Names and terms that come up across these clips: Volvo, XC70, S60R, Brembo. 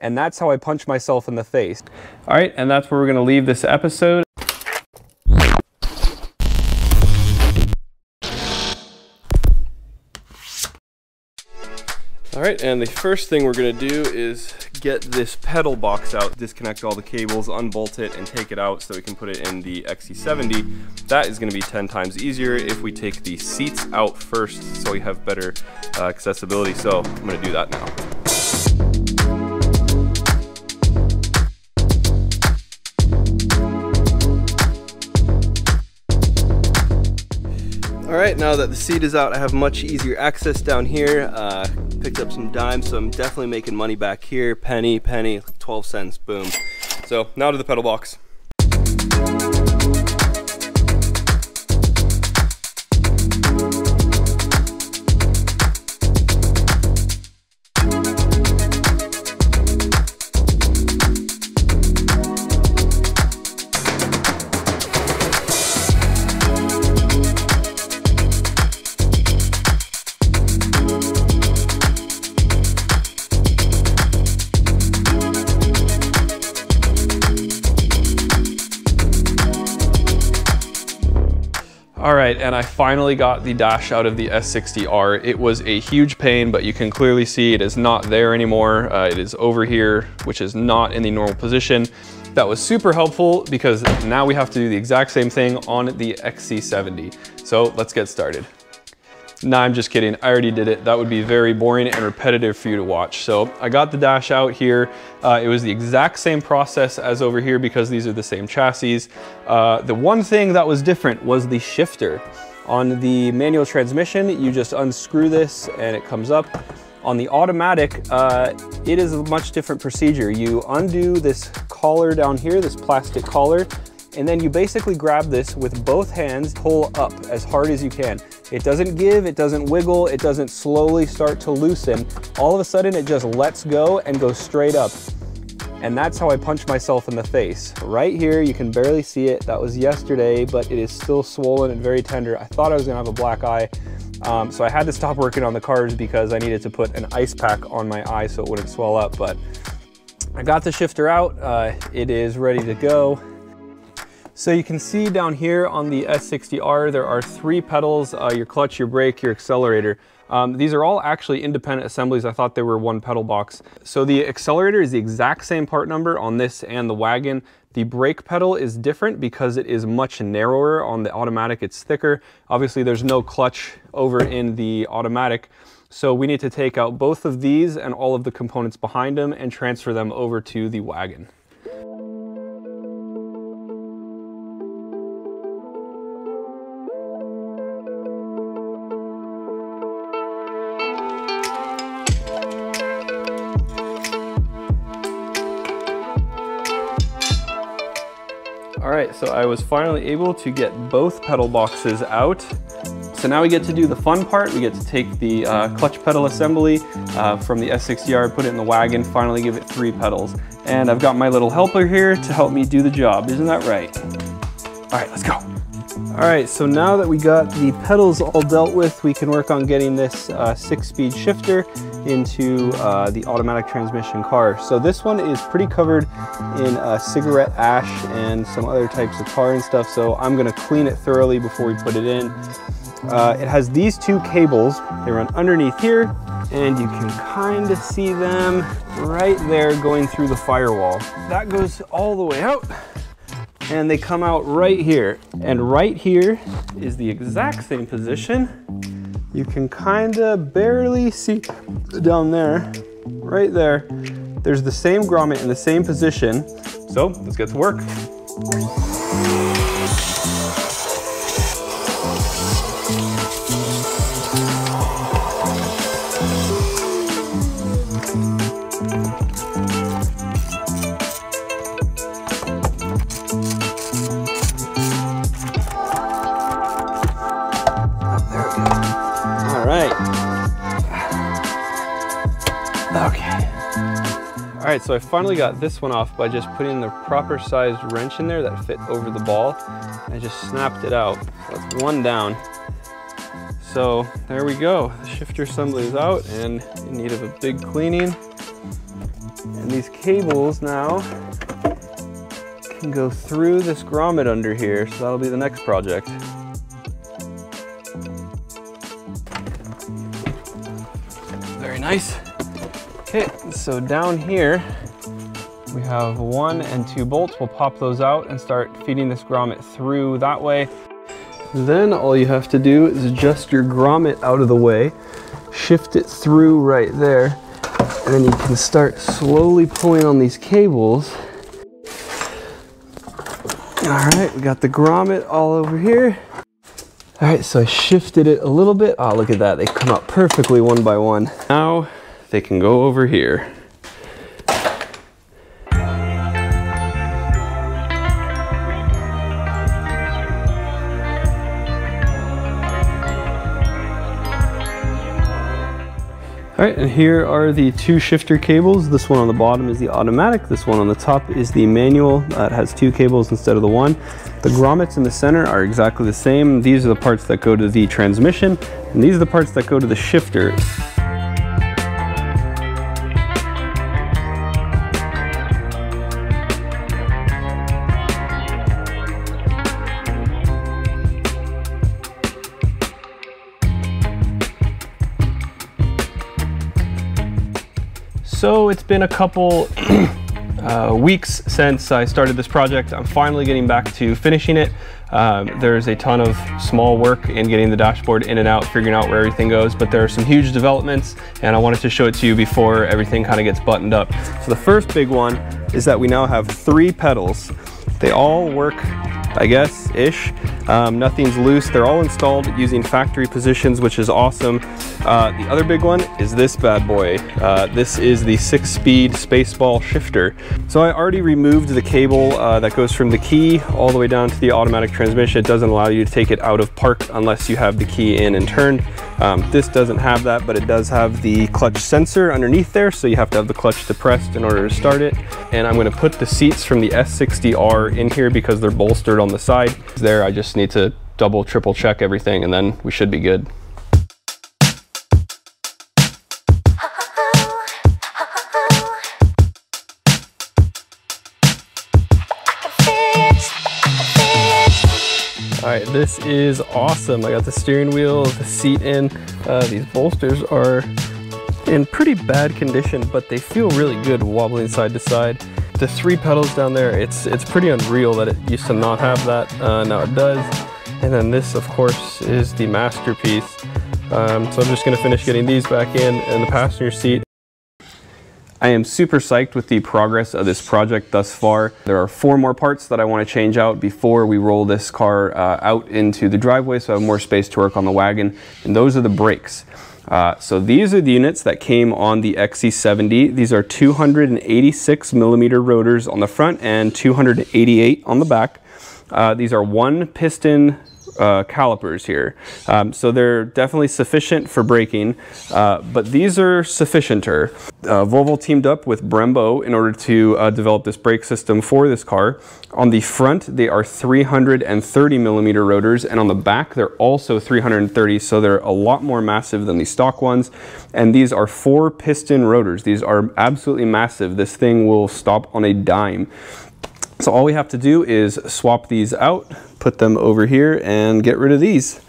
And that's how I punch myself in the face. All right, and that's where we're gonna leave this episode. All right, and the first thing we're gonna do is get this pedal box out, disconnect all the cables, unbolt it, and take it out so we can put it in the XC70. That is gonna be 10 times easier if we take the seats out first so we have better accessibility. So I'm gonna do that now. All right, now that the seat is out, I have much easier access down here. Picked up some dimes, so I'm definitely making money back here. Penny, penny, 12 cents, boom. So now to the pedal box. All right, and I finally got the dash out of the S60R. It was a huge pain, but you can clearly see it is not there anymore. It is over here, which is not in the normal position. That was super helpful because now we have to do the exact same thing on the XC70. So let's get started. Nah, I'm just kidding, I already did it. That would be very boring and repetitive for you to watch. So I got the dash out here. It was the exact same process as over here because these are the same chassis. The one thing that was different was the shifter. On the manual transmission, you just unscrew this and it comes up. On the automatic, it is a much different procedure. You undo this collar down here, this plastic collar, and then you basically grab this with both hands, pull up as hard as you can. It doesn't give, it doesn't wiggle, it doesn't slowly start to loosen. All of a sudden, it just lets go and goes straight up. And that's how I punch myself in the face. Right here, you can barely see it. That was yesterday, but it is still swollen and very tender. I thought I was gonna have a black eye. So I had to stop working on the cars because I needed to put an ice pack on my eye so it wouldn't swell up. But I got the shifter out. It is ready to go. So you can see down here on the S60R, there are three pedals, your clutch, your brake, your accelerator. These are all actually independent assemblies. I thought they were one pedal box. So the accelerator is the exact same part number on this and the wagon. The brake pedal is different because it is much narrower. On the automatic, it's thicker. Obviously, there's no clutch over in the automatic. So we need to take out both of these and all of the components behind them and transfer them over to the wagon. All right, so I was finally able to get both pedal boxes out. So now we get to do the fun part. We get to take the clutch pedal assembly from the S60R, put it in the wagon, finally give it three pedals. And I've got my little helper here to help me do the job. Isn't that right? All right, let's go. All right, so now that we got the pedals all dealt with, we can work on getting this 6-speed shifter into the automatic transmission car. So this one is pretty covered in cigarette ash and some other types of tar and stuff, so I'm gonna clean it thoroughly before we put it in. It has these two cables. They run underneath here, and you can kind of see them right there going through the firewall. That goes all the way out, and they come out right here. And right here is the exact same position. You can kind of barely see down there, right there. There's the same grommet in the same position. So let's get to work. All right, so I finally got this one off by just putting the proper sized wrench in there that fit over the ball. I just snapped it out. That's one down. So there we go. The shifter assembly is out and in need of a big cleaning. And these cables now can go through this grommet under here, so that'll be the next project. Very nice. Okay, so down here, we have 1 and 2 bolts. We'll pop those out and start feeding this grommet through that way. Then all you have to do is adjust your grommet out of the way, shift it through right there, and then you can start slowly pulling on these cables. All right, we got the grommet all over here. All right, so I shifted it a little bit. Oh, look at that. They come out perfectly one by one. Now they can go over here. All right, and here are the 2 shifter cables. This one on the bottom is the automatic. This one on the top is the manual. It has 2 cables instead of the 1. The grommets in the center are exactly the same. These are the parts that go to the transmission, and these are the parts that go to the shifter. So it's been a couple weeks since I started this project. I'm finally getting back to finishing it. There's a ton of small work in getting the dashboard in and out, figuring out where everything goes, but there are some huge developments and I wanted to show it to you before everything kind of gets buttoned up. So the first big one is that we now have 3 pedals. They all work, I guess, ish. Nothing's loose. They're all installed using factory positions, which is awesome. The other big one is this bad boy. This is the 6-speed spaceball shifter. So I already removed the cable that goes from the key all the way down to the automatic transmission. It doesn't allow you to take it out of park unless you have the key in and turned. This doesn't have that, but it does have the clutch sensor underneath there. So you have to have the clutch depressed in order to start it. And I'm going to put the seats from the S60R in here because they're bolstered on the side. There, I just need to double, triple check everything and then we should be good. All right, this is awesome. I got the steering wheel, the seat in. These bolsters are in pretty bad condition, but they feel really good wobbling side to side. The 3 pedals down there, it's pretty unreal that it used to not have that. Now it does. And then this, of course, is the masterpiece. So I'm just gonna finish getting these back in and the passenger seat. I am super psyched with the progress of this project thus far. There are 4 more parts that I want to change out before we roll this car out into the driveway so I have more space to work on the wagon, and those are the brakes. So these are the units that came on the XC70. These are 286mm rotors on the front and 288 on the back. These are 1-piston calipers here. So they're definitely sufficient for braking, but these are sufficienter. Volvo teamed up with Brembo in order to develop this brake system for this car. On the front, they are 330mm rotors, and on the back, they're also 330, so they're a lot more massive than the stock ones. And these are 4-piston rotors. These are absolutely massive. This thing will stop on a dime. So all we have to do is swap these out, put them over here, and get rid of these.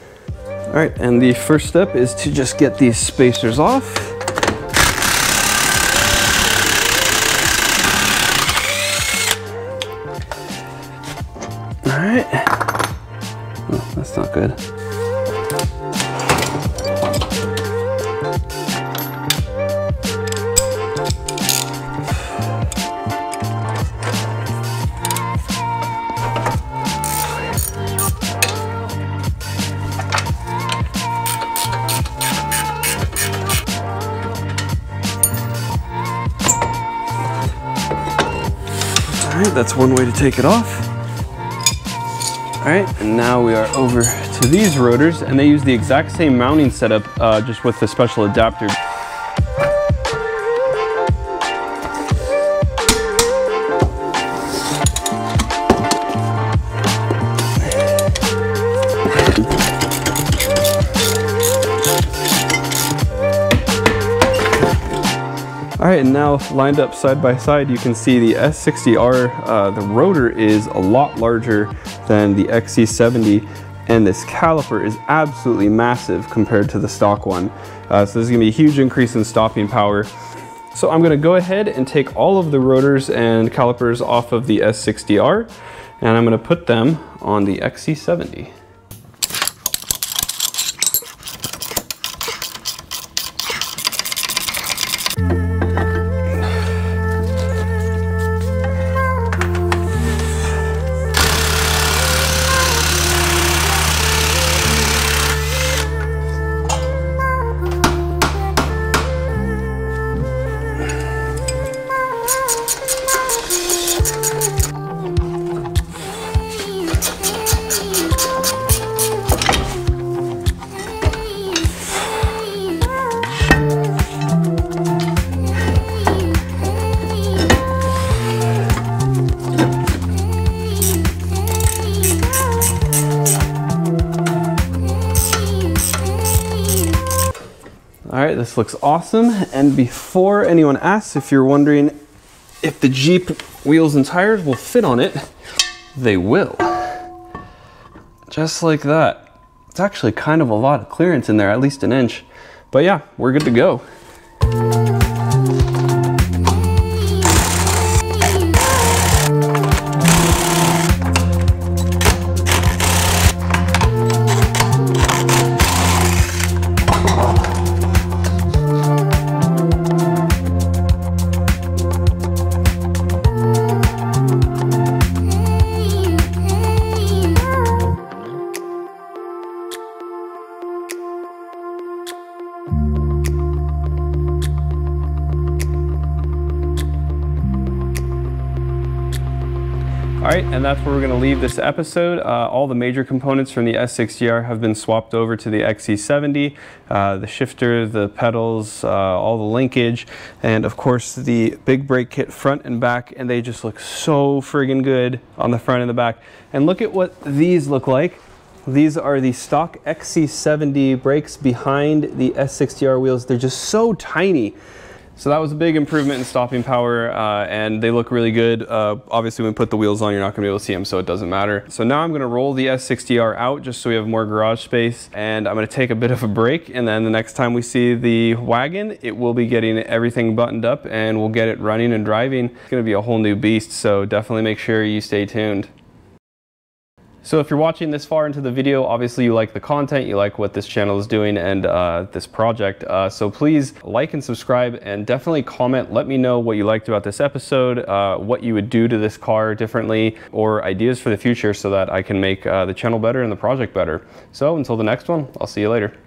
All right, and the first step is to just get these spacers off. All right. Oh, that's not good. That's one way to take it off. All right, and now we are over to these rotors, and they use the exact same mounting setup, just with the special adapter. Alright, and now lined up side by side, you can see the S60R, the rotor is a lot larger than the XC70, and this caliper is absolutely massive compared to the stock one. So there's going to be a huge increase in stopping power. So I'm going to go ahead and take all of the rotors and calipers off of the S60R, and I'm going to put them on the XC70. Alright, this looks awesome, and before anyone asks if you're wondering if the Jeep wheels and tires will fit on it, they will. Just like that. It's actually kind of a lot of clearance in there, at least an inch. But yeah, we're good to go. All right, and that's where we're going to leave this episode. All the major components from the S60R have been swapped over to the XC70, the shifter, the pedals, all the linkage, and of course the big brake kit front and back, and they just look so friggin' good on the front and the back. And look at what these look like. These are the stock XC70 brakes behind the S60R wheels. They're just so tiny. So that was a big improvement in stopping power, and they look really good. Obviously when you put the wheels on, you're not gonna be able to see them, so it doesn't matter. So now I'm gonna roll the S60R out just so we have more garage space, and I'm gonna take a bit of a break, and then the next time we see the wagon, it will be getting everything buttoned up and we'll get it running and driving. It's gonna be a whole new beast, so definitely make sure you stay tuned. So if you're watching this far into the video, obviously you like the content, you like what this channel is doing and this project. So please like and subscribe, and definitely comment. Let me know what you liked about this episode, what you would do to this car differently, or ideas for the future so that I can make the channel better and the project better. So until the next one, I'll see you later.